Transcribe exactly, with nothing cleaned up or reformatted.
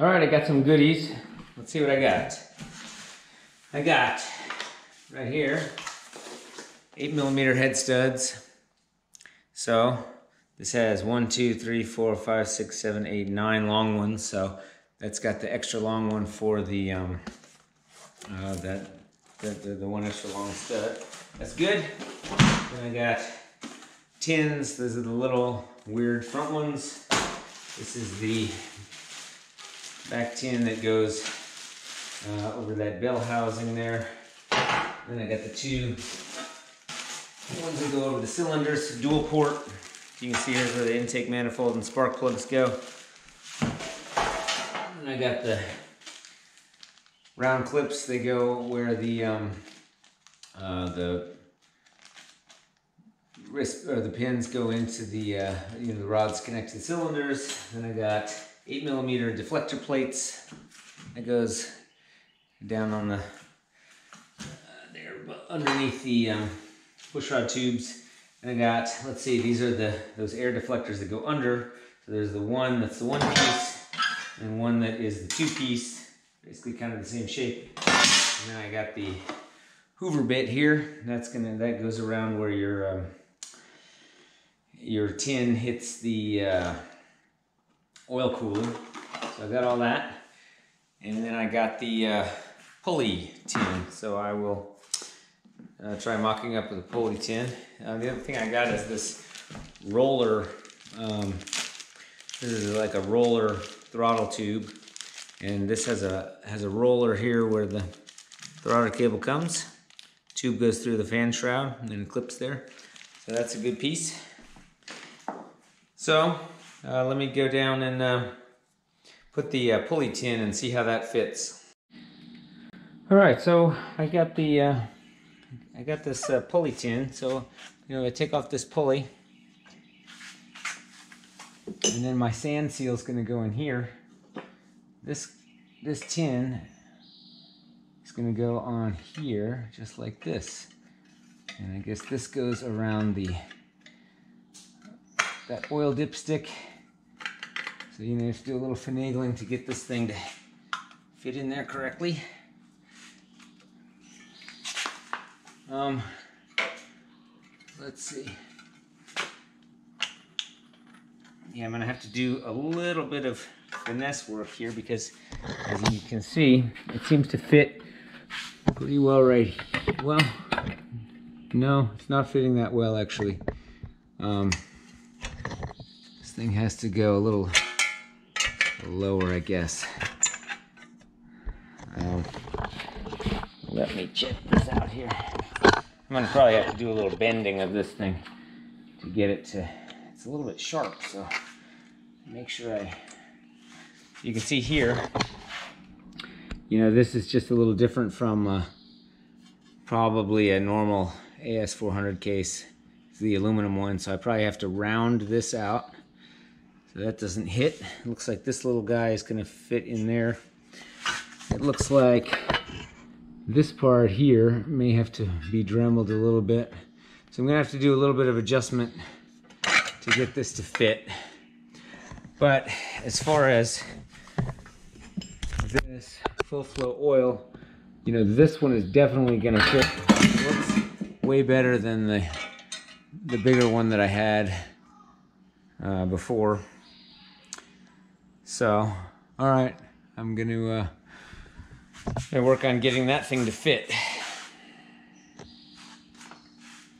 All right, I got some goodies. Let's see what I got. I got right here eight millimeter head studs. So this has one, two, three, four, five, six, seven, eight, nine long ones. So that's got the extra long one for the um, uh, that the, the the one extra long stud. That's good. Then I got tins. Those are the little weird front ones. This is the back tin that goes uh, over that bell housing there. Then I got the two ones that go over the cylinders, dual port. You can see here's where the intake manifold and spark plugs go. And I got the round clips. They go where the um, uh, the wrist or the pins go into the uh, you know the rods connect to the cylinders. Then I got eight millimeter deflector plates that goes down on the uh, there underneath the um, pushrod tubes. And I got, let's see, these are the those air deflectors that go under. So there's the one that's the one piece, and one that is the two piece, basically kind of the same shape. And then I got the Hoover bit here. That's gonna that goes around where your um, your tin hits the uh, oil cooler. So I got all that, and then I got the uh, pulley tin. So I will Uh, try mocking up with a pulley tin. Uh, the other thing I got is this roller. Um, this is like a roller throttle tube, and this has a has a roller here where the throttle cable comes. Tube goes through the fan shroud and then it clips there. So that's a good piece. So uh, let me go down and uh, put the uh, pulley tin and see how that fits. All right, so I got the. Uh, I got this uh, pulley tin, so you know I take off this pulley, and then my sand seal is going to go in here. This this tin is going to go on here, just like this, and I guess this goes around the that oil dipstick. So you know, you have to do a little finagling to get this thing to fit in there correctly. Um, let's see. Yeah, I'm gonna have to do a little bit of finesse work here because, as you can see, it seems to fit pretty well right here. Well, no, it's not fitting that well actually. Um, this thing has to go a little lower, I guess. Um, let me check this out here. I'm gonna probably have to do a little bending of this thing to get it to, it's a little bit sharp, so make sure I, you can see here, you know, this is just a little different from uh, probably a normal A S four hundred case. It's the aluminum one, so I probably have to round this out so that doesn't hit. It looks like this little guy is gonna fit in there. It looks like this part here may have to be dremeled a little bit. So I'm gonna have to do a little bit of adjustment to get this to fit. But as far as this full flow oil, you know, this one is definitely gonna fit way better than the, the bigger one that I had uh, before. So, all right, I'm gonna, uh, I work on getting that thing to fit.